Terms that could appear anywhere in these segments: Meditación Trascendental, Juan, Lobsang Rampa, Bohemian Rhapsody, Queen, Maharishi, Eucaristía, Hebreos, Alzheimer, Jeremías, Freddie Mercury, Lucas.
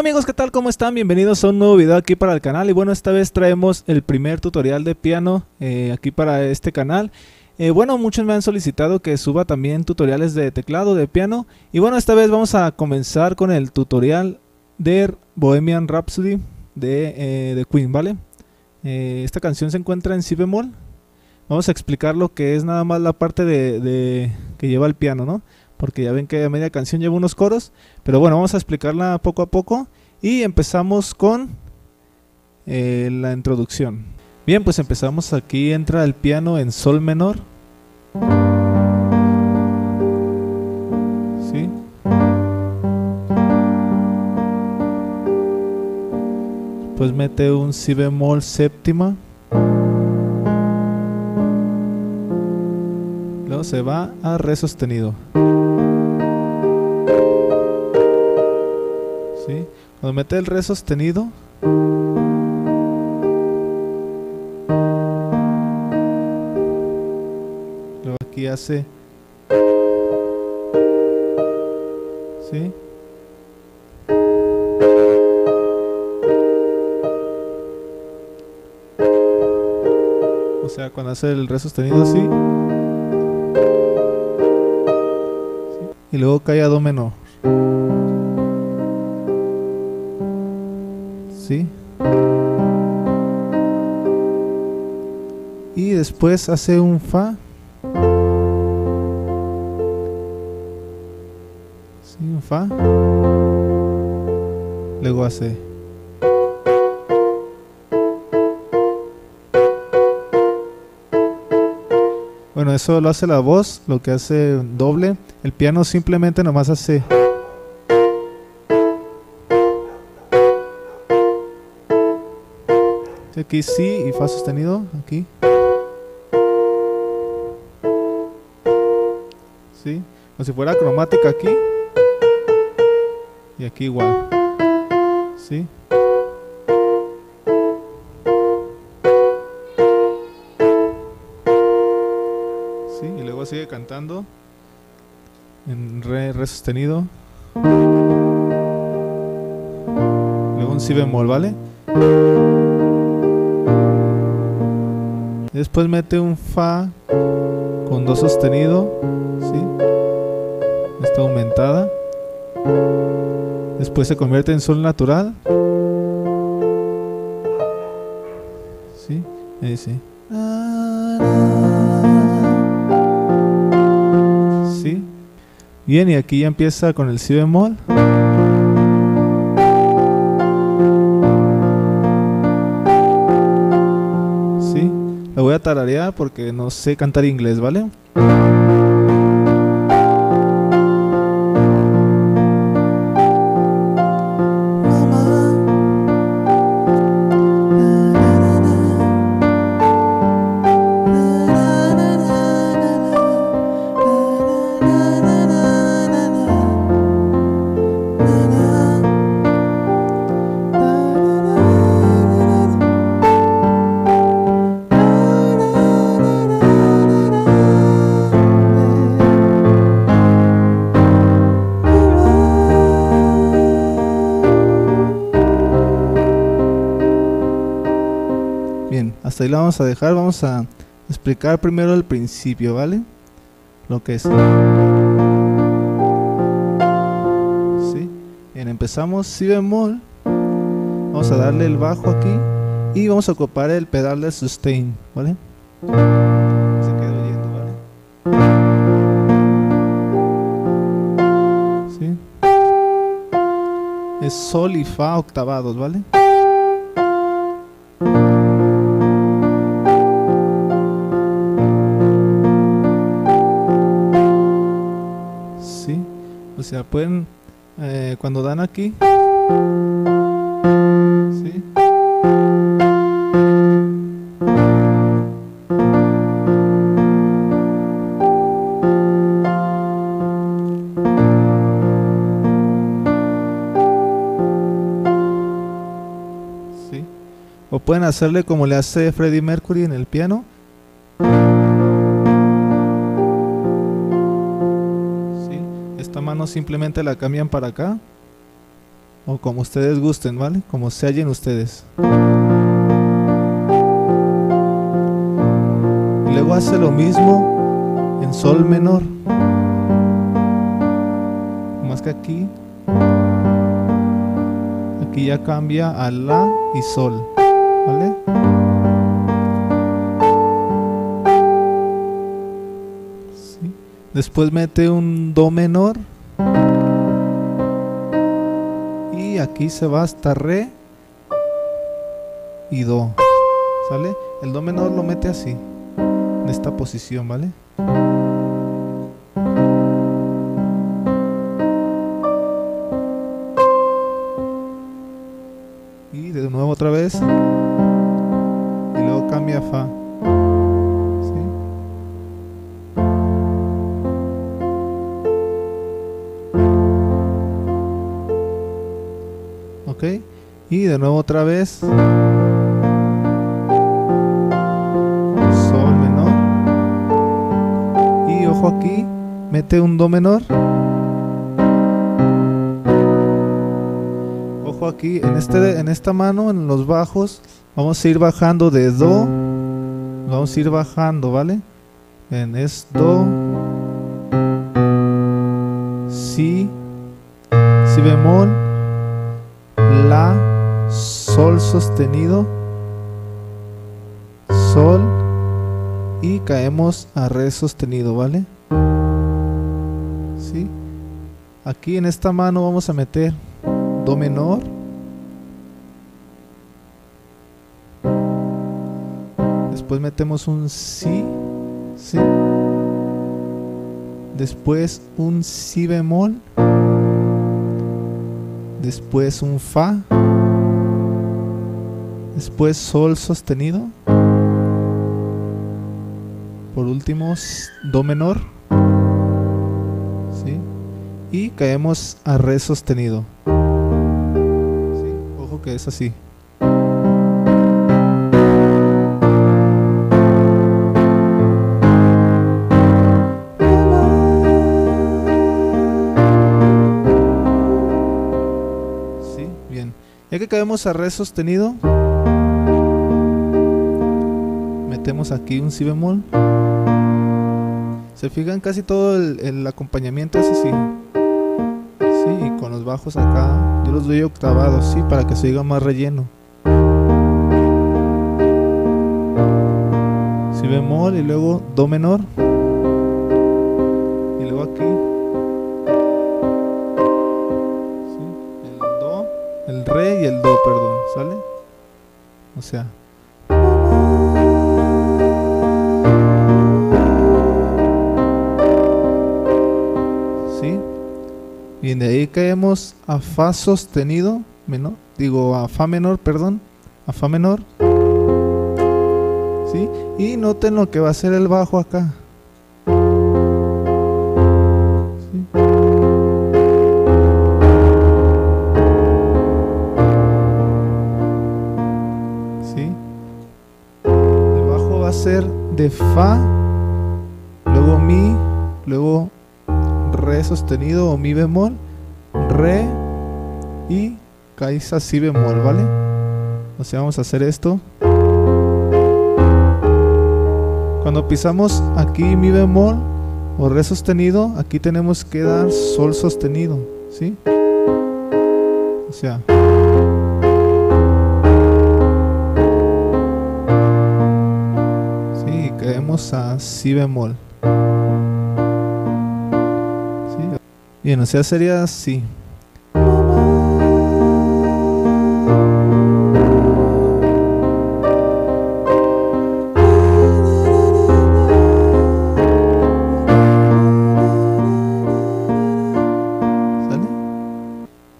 Hola amigos, ¿qué tal? ¿Cómo están? Bienvenidos a un nuevo video aquí para el canal. Y bueno, esta vez traemos el primer tutorial de piano aquí para este canal. Bueno, muchos me han solicitado que suba también tutoriales de teclado, de piano. Y bueno, esta vez vamos a comenzar con el tutorial de Bohemian Rhapsody de Queen, ¿vale? Esta canción se encuentra en si bemol. Vamos a explicar lo que es nada más la parte de que lleva el piano, ¿no? Porque ya ven que a media canción lleva unos coros. Pero bueno, vamos a explicarla poco a poco. Y empezamos con la introducción. Bien, pues empezamos. Aquí entra el piano en sol menor. ¿Sí? Después mete un si bemol séptima. Luego se va a re sostenido. ¿Sí? Cuando mete el re sostenido, luego aquí hace, ¿sí? O sea, cuando hace el re sostenido así, ¿sí? Y luego cae a do menor. ¿Sí? Y después hace un fa, ¿sí? Un fa, luego hace, bueno, eso lo hace la voz, lo que hace doble. El piano simplemente nomás hace, aquí si y fa sostenido, aquí, ¿sí? Como si fuera cromática aquí y aquí igual, ¿sí? ¿Sí? Y luego sigue cantando en re sostenido, luego un si bemol, ¿vale? Después mete un fa con do sostenido, ¿sí? Está aumentada. Después se convierte en sol natural, ¿sí? Y dice, ¿sí? Bien, y aquí ya empieza con el si bemol. Voy a tararear porque no sé cantar inglés, ¿vale? Hasta ahí la vamos a dejar. Vamos a explicar primero el principio, ¿vale? Lo que es. ¿Sí? Bien, empezamos si bemol. Vamos a darle el bajo aquí y vamos a ocupar el pedal de sustain, ¿vale? Se quedó yendo, ¿vale? ¿Sí? Es sol y fa octavados, ¿vale? O sea, pueden, cuando dan aquí, ¿sí? ¿Sí? O pueden hacerle como le hace Freddie Mercury en el piano. Mano simplemente la cambian para acá, o como ustedes gusten, ¿vale? Como se hallen ustedes. Y luego hace lo mismo en sol menor, más que aquí, aquí ya cambia a la y sol, ¿vale? Sí. Después mete un do menor y aquí se va hasta re y do, ¿sale? El do menor lo mete así, en esta posición, ¿vale? Y de nuevo otra vez, y luego cambia a fa, ¿sí? Ok, y de nuevo otra vez sol menor, y ojo aquí, mete un do menor. Aquí en esta mano, en los bajos, vamos a ir bajando de do, vamos a ir bajando, ¿vale? Es do, si, si bemol, la, sol sostenido, sol, y caemos a re sostenido, ¿vale? ¿Sí? Aquí en esta mano vamos a meter do menor, después metemos un si, ¿sí? Después un si bemol, después un fa, después sol sostenido, por último do menor, ¿sí? Y caemos a re sostenido, que es así, sí, bien. Ya que caemos a re sostenido, metemos aquí un si bemol. Se fijan, casi todo el acompañamiento es así, sí, y con los bajos acá yo los doy octavados, sí, para que se oiga más relleno. Si bemol y luego do menor. Y luego aquí. ¿Sí? El do, el re y el do, perdón, ¿sale? O sea. ¿Sí? Bien, de ahí caemos a fa sostenido menor, digo a fa menor, perdón, a fa menor, ¿sí? Y noten lo que va a hacer el bajo acá, ¿sí? ¿Sí? El bajo va a ser de fa, luego mi, luego re sostenido o mi bemol, re, y caes a si bemol, ¿vale? O sea, vamos a hacer esto. Cuando pisamos aquí mi bemol o re sostenido, aquí tenemos que dar sol sostenido, ¿sí? O sea, sí, caemos a si bemol. Bien, o sea, sería así. ¿Sale?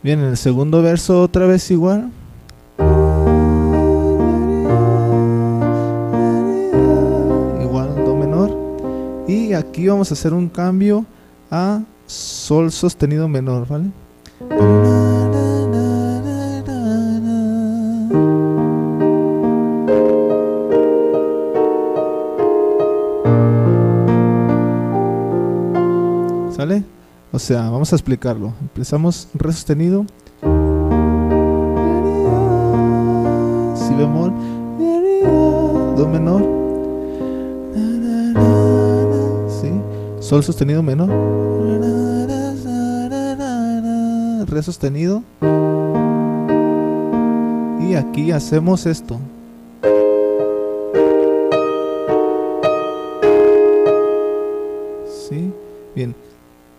Bien, en el segundo verso otra vez igual. Igual do menor. Y aquí vamos a hacer un cambio a sol sostenido menor, ¿vale? ¿Sale? O sea, vamos a explicarlo. Empezamos re sostenido, bemol, do menor, ¿sí? Sol sostenido menor, re sostenido, y aquí hacemos esto. ¿Sí? Bien,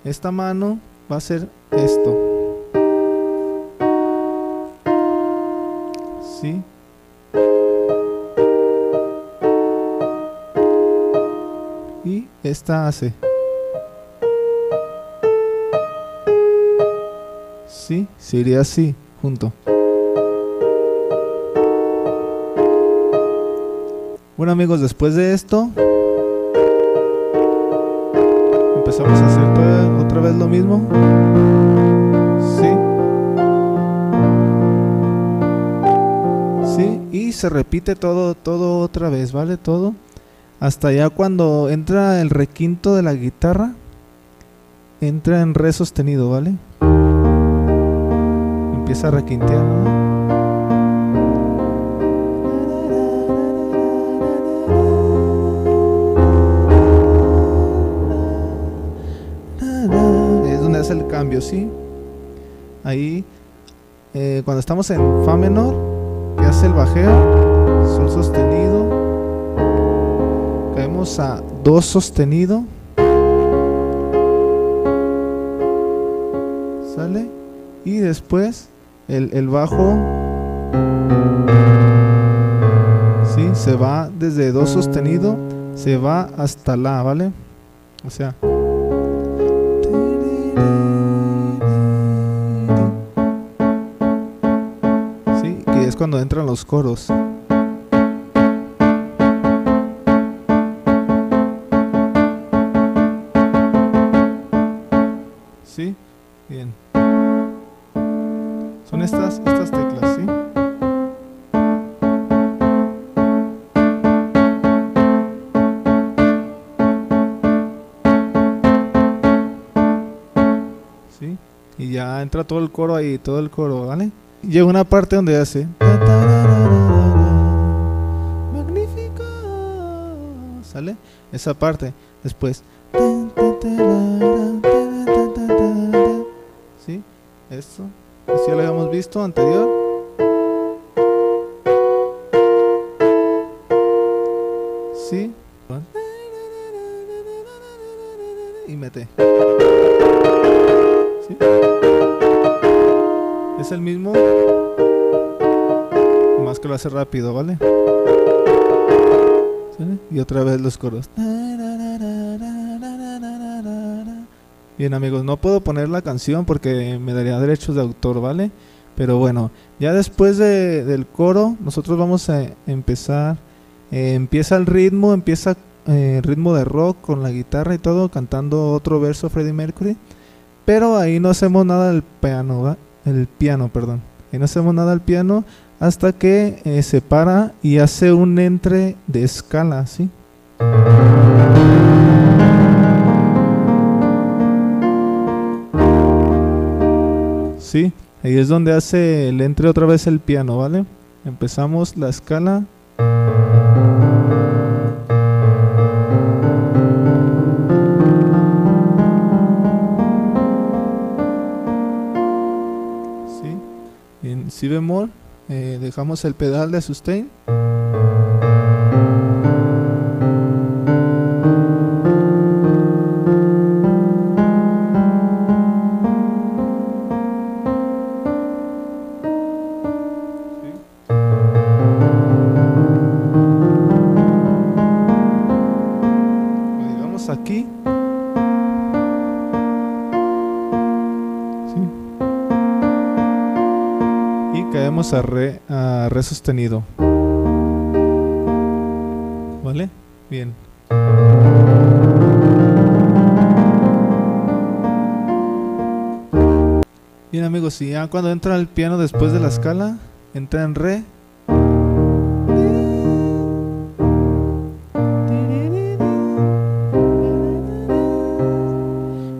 esta mano va a ser esto. ¿Sí? Y esta hace. ¿Sí? Sería así, junto. Bueno amigos, después de esto empezamos a hacer otra vez lo mismo. Sí. Sí, y se repite todo otra vez, ¿vale? Todo. Hasta ya cuando entra el requinto de la guitarra, entra en re sostenido, ¿vale? Empieza a requintear, ¿no? El cambio, ¿sí? Ahí cuando estamos en fa menor, que hace el bajeo, sol sostenido, caemos a do sostenido, sale, y después el bajo, ¿sí? Se va desde do sostenido, se va hasta la, ¿vale? O sea, cuando entran los coros, ¿sí? Bien, son estas teclas, ¿sí? ¿Sí? Y ya entra todo el coro ahí, todo el coro, ¿vale? Llega una parte donde hace magnífico, ¿sale? Esa parte. Después, ¿sí? Esto, esto ya lo habíamos visto anterior. ¿Sí? Y mete. ¿Sí? Es el mismo, más que lo hace rápido, ¿vale? ¿Sale? Y otra vez los coros. Bien amigos, no puedo poner la canción porque me daría derechos de autor, ¿vale? Pero bueno, ya después del coro, nosotros vamos a empezar. Empieza el ritmo, ritmo de rock con la guitarra y todo, cantando otro verso Freddie Mercury. Pero ahí no hacemos nada del piano, ¿va? El piano, perdón. Y no hacemos nada al piano hasta que se para y hace un entre de escala, ¿sí? Sí, ahí es donde hace el entre otra vez el piano, ¿vale? Empezamos la escala. En si bemol, dejamos el pedal de sustain, sí. Lo dejamos aquí. Caemos a re sostenido, ¿vale? Bien. Bien amigos, y ya cuando entra el piano después de la escala, entra en re.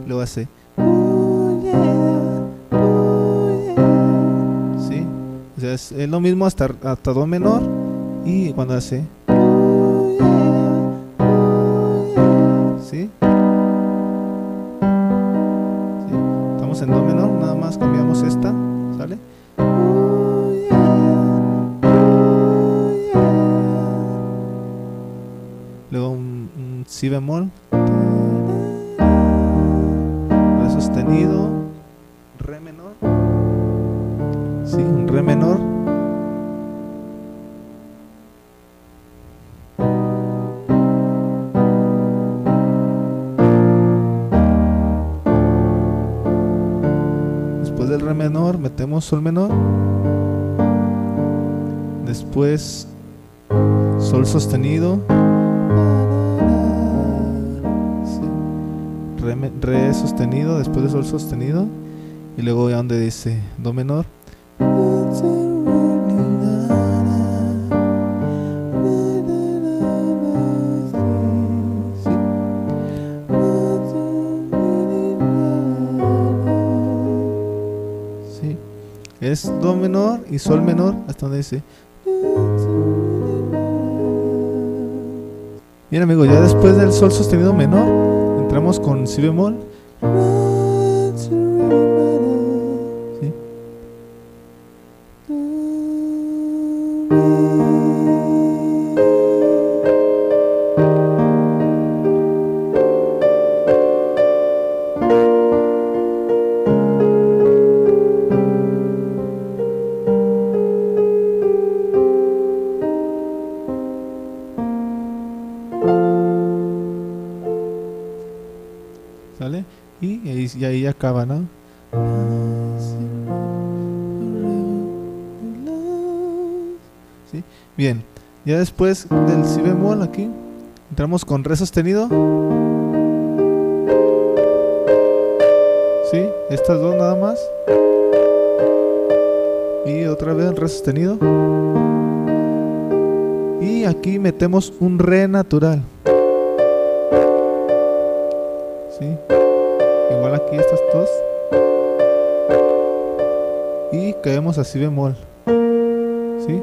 Lo hace. es lo mismo hasta do menor, y cuando hace, ¿sí? Estamos en do menor, nada más cambiamos esta, ¿sale? Luego un si bemol, re sostenido, re menor, sí, un re menor, después del re menor metemos sol menor, después sol sostenido, re sostenido, después de sol sostenido, y luego ya donde dice do menor, sí, es do menor y sol menor hasta donde dice. Bien amigos, ya después del sol sostenido menor entramos con si bemol, ¿sí? ¿Sale? Y ahí acaba, ¿no? ¿Sí? Bien, ya después del si bemol aquí entramos con re sostenido, ¿sí? Estas dos nada más, y otra vez re sostenido, y aquí metemos un re natural. ¿Sí? Igual aquí estas dos, y caemos a si bemol, ¿sí?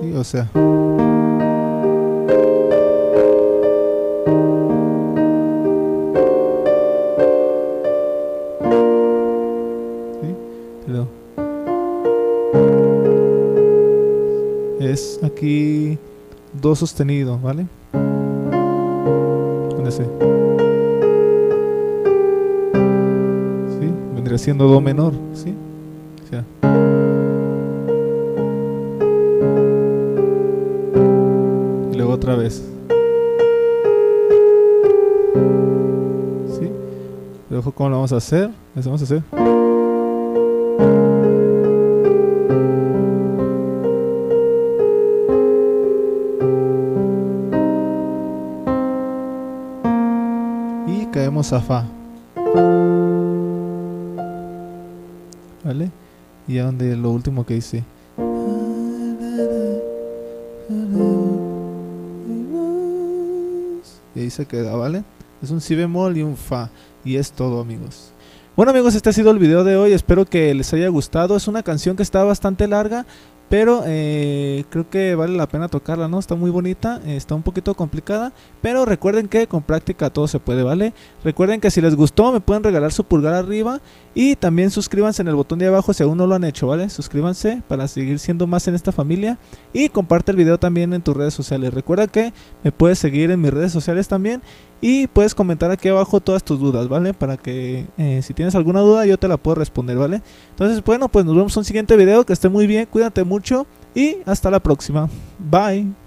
Sí, o sea, ¿sí? Pero es aquí do sostenido, ¿vale? ¿Sí? Vendría siendo do menor, ¿sí? O sea, y luego otra vez, ¿sí? Pero ojo cómo lo vamos a hacer. Eso vamos a hacer, caemos a fa, ¿vale? Y a donde lo último que hice, y ahí se queda, ¿vale? Es un si bemol y un fa, y es todo, amigos. Bueno amigos, este ha sido el video de hoy, espero que les haya gustado. Es una canción que está bastante larga, pero creo que vale la pena tocarla, ¿no? Está muy bonita, está un poquito complicada, pero recuerden que con práctica todo se puede, ¿vale? Recuerden que si les gustó me pueden regalar su pulgar arriba, y también suscríbanse en el botón de abajo si aún no lo han hecho, ¿vale? Suscríbanse para seguir siendo más en esta familia, y comparte el video también en tus redes sociales. Recuerda que me puedes seguir en mis redes sociales también, y puedes comentar aquí abajo todas tus dudas, ¿vale? Para que si tienes alguna duda yo te la puedo responder, ¿vale? Entonces, bueno, pues nos vemos en un siguiente video, que esté muy bien, cuídate mucho y hasta la próxima. Bye.